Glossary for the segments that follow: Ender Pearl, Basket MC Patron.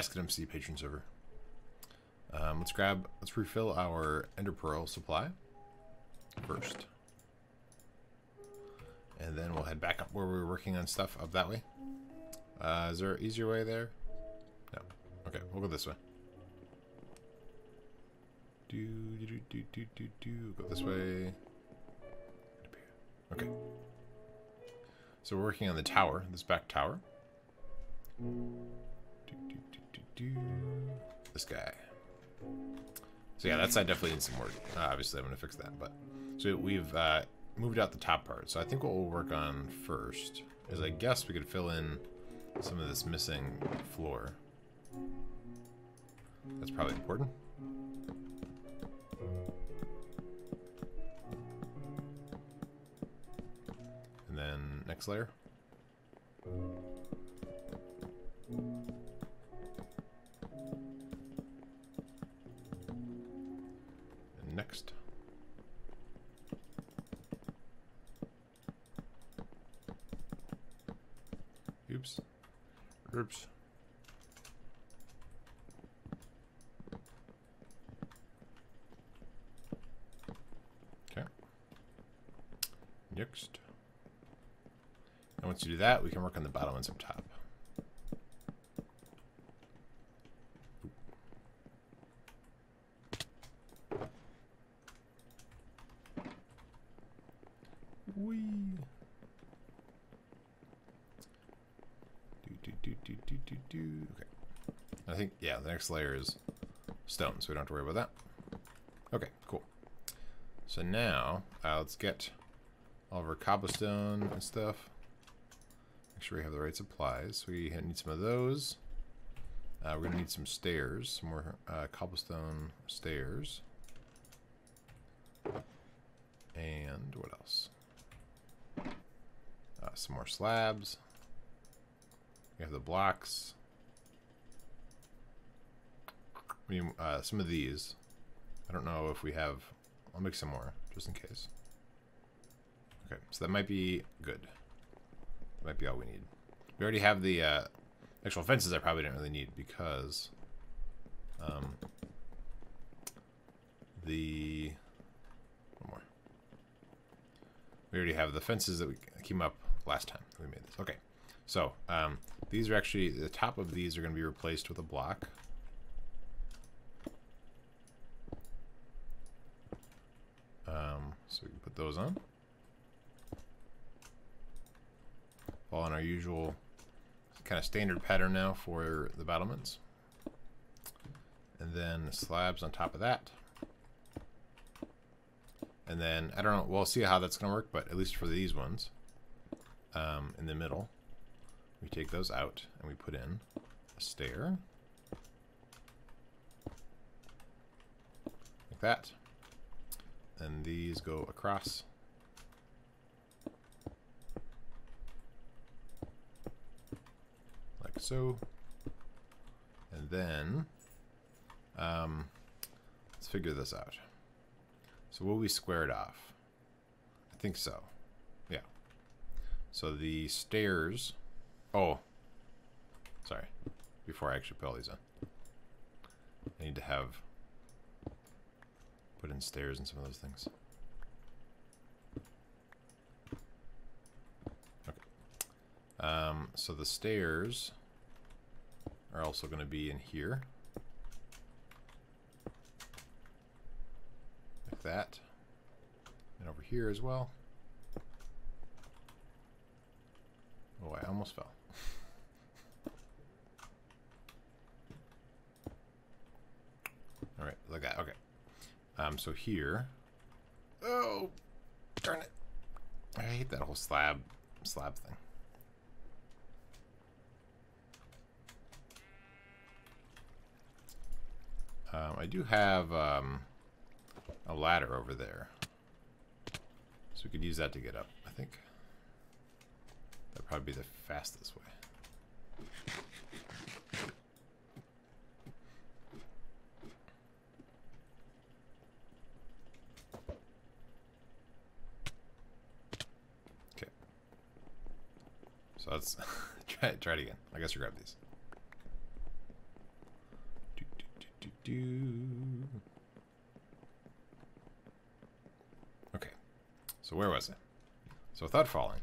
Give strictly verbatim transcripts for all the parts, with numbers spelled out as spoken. Basket M C Patron server. Um, let's grab, let's refill our Ender Pearl supply first. And then we'll head back up where we were working on stuff up that way. Uh, is there an easier way there? No. Okay, we'll go this way. Do, do, do, do, do, do. Go this way. Okay. So we're working on the tower, this back tower. Do, do, do, do, do. This guy. So yeah, that side definitely needs some work. Uh, obviously, I'm going to fix that. But so we've uh, moved out the top part. So I think what we'll work on first is, I guess, we could fill in some of this missing floor. That's probably important. And then next layer. Next. Oops. Oops. Okay. Next. And once you do that, we can work on the bottom ones up top. Yeah, the next layer is stone, so we don't have to worry about that. Okay, cool. So now, uh, let's get all of our cobblestone and stuff. Make sure we have the right supplies. We need some of those. Uh, we're going to need some stairs, some more uh, cobblestone stairs. And what else? Uh, some more slabs. We have the blocks. Uh, some of these. I don't know if we have... I'll make some more, just in case. Okay, so that might be good. That might be all we need. We already have the uh, actual fences I probably didn't really need because... Um, the... One more. We already have the fences that we came up last time we made this. Okay, so um, these are actually... The top of these are going to be replaced with a block. Um, so we can put those on. All in our usual kind of standard pattern now for the battlements. And then the slabs on top of that. And then, I don't know, we'll see how that's going to work, but at least for these ones, um, in the middle, we take those out and we put in a stair. Like that. And these go across. Like so. And then, um, let's figure this out. So will we square it off? I think so. Yeah. So the stairs, oh, sorry. Before I actually put all these on, I need to have put in stairs and some of those things. Okay. Um, so the stairs are also going to be in here. Like that. And over here as well. Oh, I almost fell. All right, like that. Okay. Um, so here, oh, darn it. I hate that whole slab, slab thing. Um, I do have um, a ladder over there. So we could use that to get up, I think. That'd probably be the fastest way. So let's try, try it again. I guess we grab these. do. Okay, so where was it? So without falling,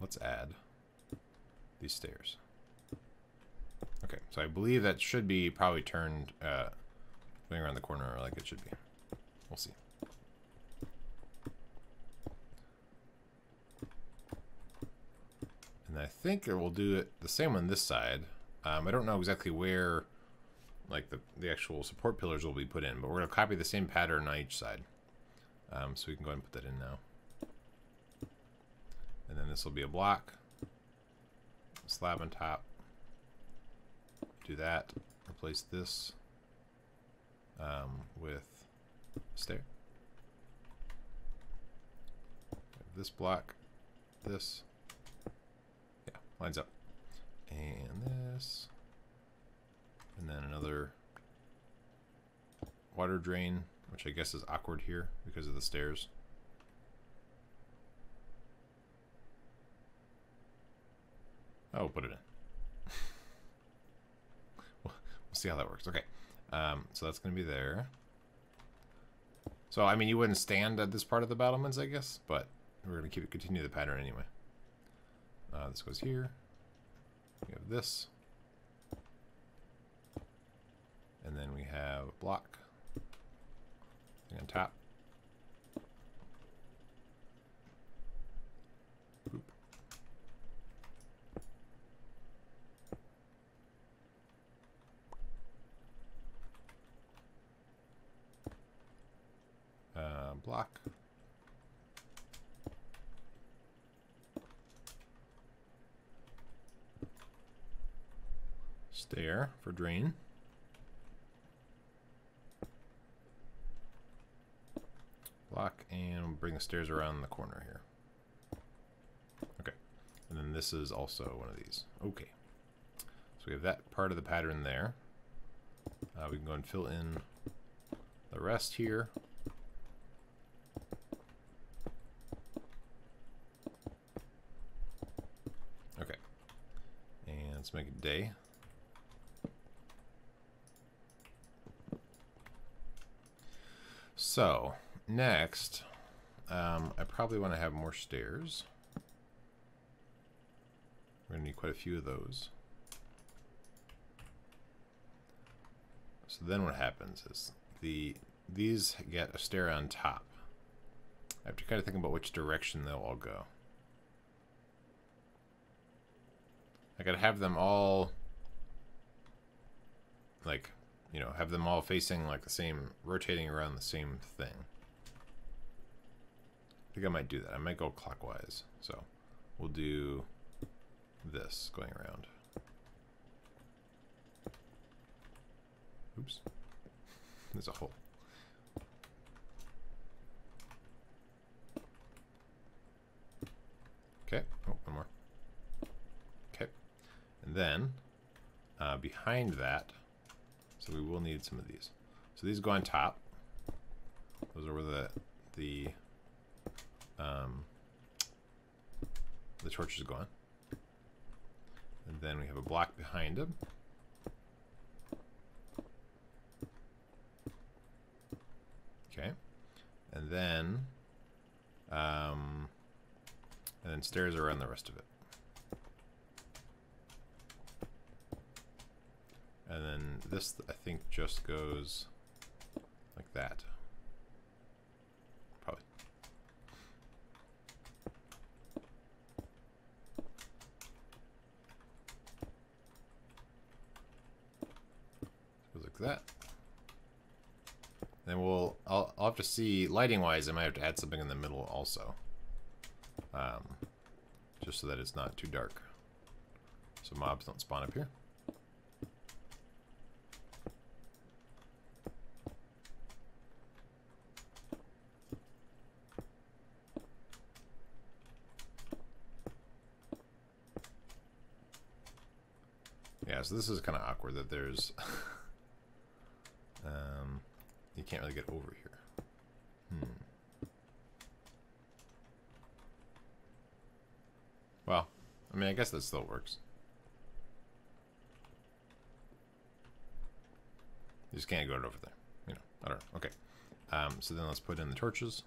let's add these stairs. Okay, so I believe that should be probably turned uh, going around the corner like it should be. We'll see. And I think it will do it the same on this side. Um, I don't know exactly where like the, the actual support pillars will be put in, but we're going to copy the same pattern on each side. Um, so we can go ahead and put that in now. And then this will be a block. Slab on top. Do that. Replace this um, with a stair. This block. This. Lines up. And this. And then another water drain, which I guess is awkward here because of the stairs. Oh, put it in. We'll see how that works. Okay. Um, so that's going to be there. So, I mean, you wouldn't stand at this part of the battlements, I guess, but we're going to keep it, continue the pattern anyway. Uh, this goes here. We have this. And then we have a block. And on top. Boop. Uh, block. Stair for drain. Block, and we'll bring the stairs around the corner here. Okay. And then this is also one of these. Okay. So we have that part of the pattern there. Uh, we can go and fill in the rest here. Okay. And let's make it day. So, next, um, I probably want to have more stairs. We're going to need quite a few of those. So then what happens is the these get a stair on top. I have to kind of think about which direction they'll all go. I got to have them all, like... you know, have them all facing like the same, rotating around the same thing. I think I might do that. I might go clockwise. So we'll do this going around. Oops. There's a hole. Okay. Oh, one more. Okay. And then uh, behind that, so we will need some of these. So these go on top. Those are where the the um, the torches go on. And then we have a block behind them. Okay, and then um, and then stairs around the rest of it. And then this, I think, just goes like that. Probably. Goes like that. Then we'll, I'll, I'll have to see, lighting-wise, I might have to add something in the middle also. Um, just so that it's not too dark. So mobs don't spawn up here. So this is kind of awkward that there's um, you can't really get over here. Hmm. Well, I mean, I guess that still works. You just can't go over there. You know, I don't know. Okay. Um, so then let's put in the torches.